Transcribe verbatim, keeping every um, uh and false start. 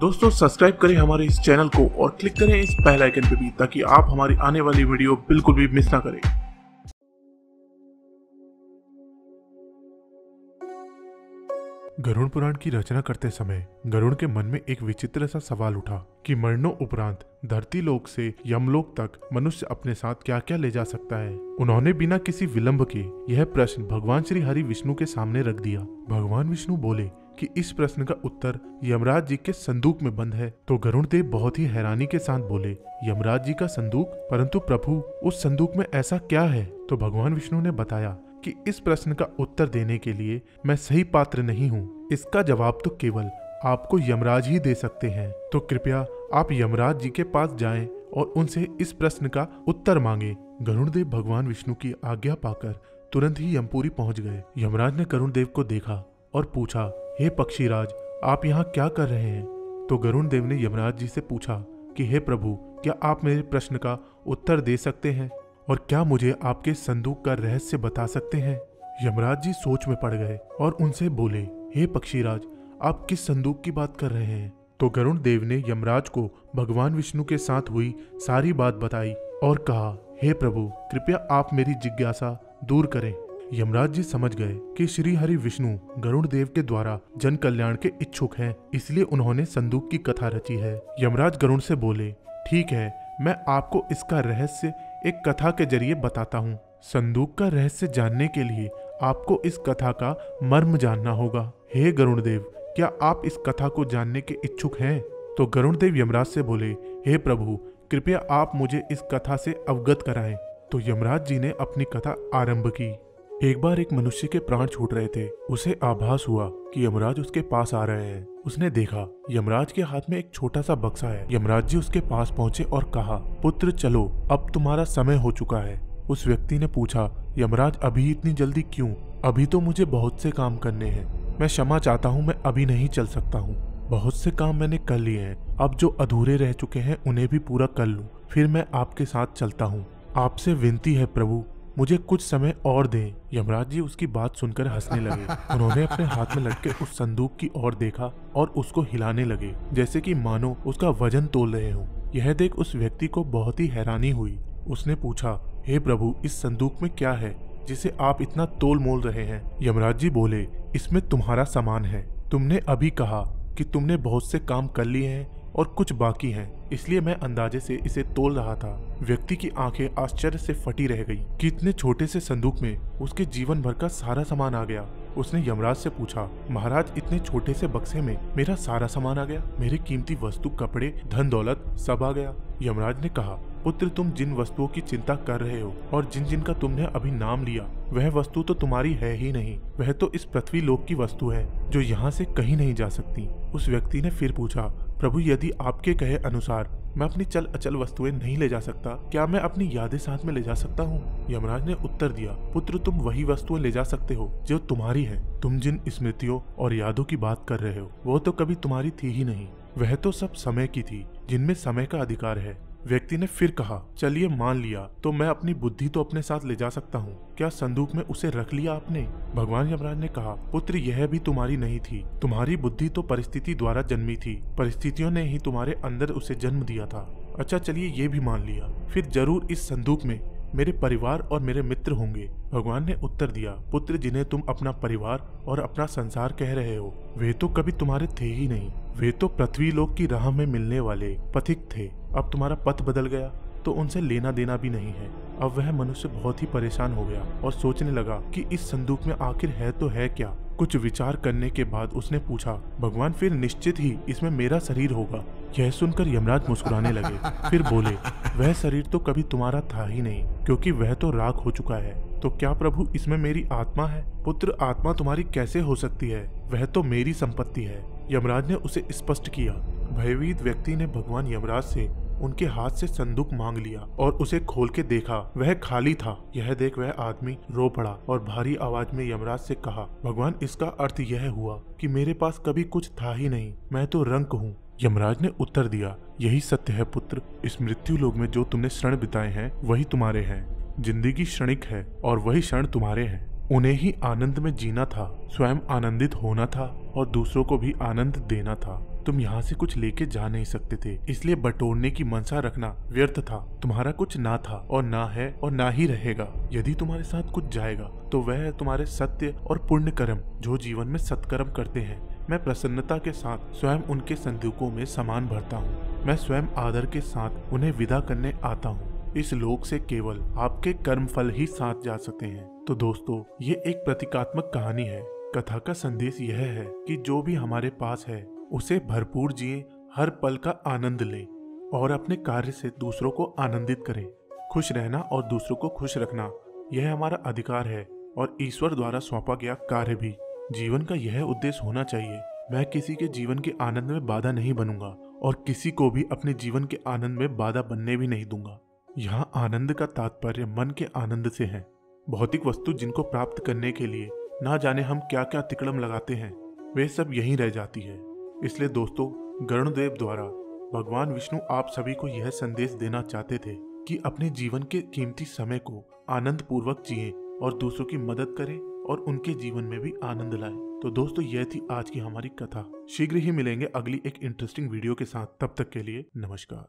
दोस्तों सब्सक्राइब करें हमारे इस चैनल को और क्लिक करें इस बेल आइकन पे भी, ताकि आप हमारी आने वाली वीडियो बिल्कुल भी मिस ना करें। गरुड़ पुराण की रचना करते समय गरुड़ के मन में एक विचित्र सा सवाल उठा कि मरणों उपरांत धरती लोक से यमलोक तक मनुष्य अपने साथ क्या क्या ले जा सकता है। उन्होंने बिना किसी विलंब के यह प्रश्न भगवान श्री हरि विष्णु के सामने रख दिया। भगवान विष्णु बोले कि इस प्रश्न का उत्तर यमराज जी के संदूक में बंद है। तो गरुड़ देव बहुत ही हैरानी के साथ बोले, यमराज जी का संदूक? परंतु प्रभु, उस संदूक में ऐसा क्या है? तो भगवान विष्णु ने बताया कि इस प्रश्न का उत्तर देने के लिए मैं सही पात्र नहीं हूँ। इसका जवाब तो केवल आपको यमराज ही दे सकते हैं। तो कृपया आप यमराज जी के पास जाएं और उनसे इस प्रश्न का उत्तर मांगे। गरुड़ देव भगवान विष्णु की आज्ञा पाकर तुरंत ही यमपुरी पहुंच गए। यमराज ने गरुड़ देव को देखा और पूछा, हे पक्षीराज, आप यहाँ क्या कर रहे हैं? तो गरुड़ देव ने यमराज जी से पूछा कि हे प्रभु, क्या आप मेरे प्रश्न का उत्तर दे सकते हैं और क्या मुझे आपके संदूक का रहस्य बता सकते हैं? यमराज जी सोच में पड़ गए और उनसे बोले, हे पक्षीराज, आप किस संदूक की बात कर रहे हैं? तो गरुड़ देव ने यमराज को भगवान विष्णु के साथ हुई सारी बात बताई और कहा, हे प्रभु, कृपया आप मेरी जिज्ञासा दूर करें। यमराज जी समझ गए कि श्री हरि विष्णु गरुड़ देव के द्वारा जन कल्याण के इच्छुक हैं, इसलिए उन्होंने संदूक की कथा रची है। यमराज गरुड़ से बोले, ठीक है, मैं आपको इसका रहस्य एक कथा के जरिए बताता हूँ। संदूक का रहस्य जानने के लिए आपको इस कथा का मर्म जानना होगा। हे गरुड़ देव, क्या आप इस कथा को जानने के इच्छुक हैं? तो गरुड़ देव यमराज से बोले, हे प्रभु, कृपया आप मुझे इस कथा से अवगत कराएं। तो यमराज जी ने अपनी कथा आरंभ की। एक बार एक मनुष्य के प्राण छूट रहे थे। उसे आभास हुआ कि यमराज उसके पास आ रहे हैं। उसने देखा यमराज के हाथ में एक छोटा सा बक्सा है। यमराज जी उसके पास पहुंचे और कहा, पुत्र चलो, अब तुम्हारा समय हो चुका है। उस व्यक्ति ने पूछा, यमराज अभी इतनी जल्दी क्यों? अभी तो मुझे बहुत से काम करने हैं। मैं क्षमा चाहता हूँ, मैं अभी नहीं चल सकता हूँ। बहुत से काम मैंने कर लिए हैं, अब जो अधूरे रह चुके हैं उन्हें भी पूरा कर लूँ, फिर मैं आपके साथ चलता हूँ। आपसे विनती है प्रभु, मुझे कुछ समय और दें। यमराज जी उसकी बात सुनकर हंसने लगे। उन्होंने अपने हाथ में लटके उस संदूक की ओर देखा और उसको हिलाने लगे, जैसे कि मानो उसका वजन तोल रहे हों। यह देख उस व्यक्ति को बहुत ही हैरानी हुई। उसने पूछा, हे प्रभु, इस संदूक में क्या है जिसे आप इतना तोल मोल रहे हैं? यमराज जी बोले, इसमें तुम्हारा सामान है। तुमने अभी कहा कि तुमने बहुत से काम कर लिए हैं और कुछ बाकी हैं, इसलिए मैं अंदाजे से इसे तोल रहा था। व्यक्ति की आंखें आश्चर्य से फटी रह गई कि इतने छोटे से संदूक में उसके जीवन भर का सारा सामान आ गया। उसने यमराज से पूछा, महाराज, इतने छोटे से बक्से में मेरा सारा सामान आ गया? मेरे कीमती वस्तु, कपड़े, धन दौलत सब आ गया? यमराज ने कहा, पुत्र, तुम जिन वस्तुओं की चिंता कर रहे हो और जिन जिन का तुमने अभी नाम लिया, वह वस्तु तो तुम्हारी है ही नहीं। वह तो इस पृथ्वी लोक की वस्तु है, जो यहाँ से कहीं नहीं जा सकती। उस व्यक्ति ने फिर पूछा, प्रभु, यदि आपके कहे अनुसार मैं अपनी चल अचल वस्तुएं नहीं ले जा सकता, क्या मैं अपनी यादें साथ में ले जा सकता हूँ? यमराज ने उत्तर दिया, पुत्र, तुम वही वस्तुएं ले जा सकते हो जो तुम्हारी है। तुम जिन स्मृतियों और यादों की बात कर रहे हो, वो तो कभी तुम्हारी थी ही नहीं। वह तो सब समय की थी, जिनमें समय का अधिकार है। व्यक्ति ने फिर कहा, चलिए मान लिया, तो मैं अपनी बुद्धि तो अपने साथ ले जा सकता हूँ। क्या संदूक में उसे रख लिया आपने? भगवान यमराज ने कहा, पुत्र, यह भी तुम्हारी नहीं थी। तुम्हारी बुद्धि तो परिस्थिति द्वारा जन्मी थी। परिस्थितियों ने ही तुम्हारे अंदर उसे जन्म दिया था। अच्छा, चलिए ये भी मान लिया, फिर जरूर इस संदूक में मेरे परिवार और मेरे मित्र होंगे। भगवान ने उत्तर दिया, पुत्र, जिन्हें तुम अपना परिवार और अपना संसार कह रहे हो, वे तो कभी तुम्हारे थे ही नहीं। वे तो पृथ्वी लोक की राह में मिलने वाले पथिक थे। अब तुम्हारा पथ बदल गया, तो उनसे लेना देना भी नहीं है। अब वह मनुष्य बहुत ही परेशान हो गया और सोचने लगा कि इस संदूक में आखिर है तो है क्या। कुछ विचार करने के बाद उसने पूछा, भगवान, फिर निश्चित ही इसमें मेरा शरीर होगा। यह सुनकर यमराज मुस्कुराने लगे, फिर बोले, वह शरीर तो कभी तुम्हारा था ही नहीं, क्योंकि वह तो राख हो चुका है। तो क्या प्रभु, इसमें मेरी आत्मा है? पुत्र, आत्मा तुम्हारी कैसे हो सकती है? वह तो मेरी संपत्ति है। यमराज ने उसे स्पष्ट किया। भयभीत व्यक्ति ने भगवान यमराज से उनके हाथ से संदूक मांग लिया और उसे खोल के देखा, वह खाली था। यह देख वह आदमी रो पड़ा और भारी आवाज में यमराज से कहा, भगवान, इसका अर्थ यह हुआ कि मेरे पास कभी कुछ था ही नहीं, मैं तो रंक हूँ। यमराज ने उत्तर दिया, यही सत्य है पुत्र, इस मृत्यु लोक में जो तुमने क्षण बिताए हैं वही तुम्हारे हैं। जिंदगी क्षणिक है और वही क्षण तुम्हारे हैं। उन्हें ही आनंद में जीना था, स्वयं आनंदित होना था और दूसरों को भी आनंद देना था। तुम यहाँ से कुछ लेके जा नहीं सकते थे, इसलिए बटोरने की मंशा रखना व्यर्थ था। तुम्हारा कुछ ना था और ना है और ना ही रहेगा। यदि तुम्हारे साथ कुछ जाएगा तो वह तुम्हारे सत्य और पुण्य कर्म, जो जीवन में सत्कर्म करते हैं। मैं प्रसन्नता के साथ स्वयं उनके संदूकों में सामान भरता हूँ। मैं स्वयं आदर के साथ उन्हें विदा करने आता हूँ। इस लोक से केवल आपके कर्म फल ही साथ जा सकते हैं। तो दोस्तों, ये एक प्रतीकात्मक कहानी है। कथा का संदेश यह है कि जो भी हमारे पास है उसे भरपूर जिए, हर पल का आनंद ले और अपने कार्य से दूसरों को आनंदित करें। खुश रहना और दूसरों को खुश रखना, यह हमारा अधिकार है और ईश्वर द्वारा सौंपा गया कार्य भी। जीवन का यह उद्देश्य होना चाहिए। मैं किसी के जीवन के आनंद में बाधा नहीं बनूंगा और किसी को भी अपने जीवन के आनंद में बाधा बनने भी नहीं दूंगा। यहाँ आनंद का तात्पर्य मन के आनंद से है। भौतिक वस्तु जिनको प्राप्त करने के लिए ना जाने हम क्या क्या तिकड़म लगाते हैं, वे सब यहीं रह जाती है। इसलिए दोस्तों, गरुड़ देव द्वारा भगवान विष्णु आप सभी को यह संदेश देना चाहते थे कि अपने जीवन के कीमती समय को आनंद पूर्वक जिए और दूसरों की मदद करें और उनके जीवन में भी आनंद लाए। तो दोस्तों, यह थी आज की हमारी कथा। शीघ्र ही मिलेंगे अगली एक इंटरेस्टिंग वीडियो के साथ। तब तक के लिए नमस्कार।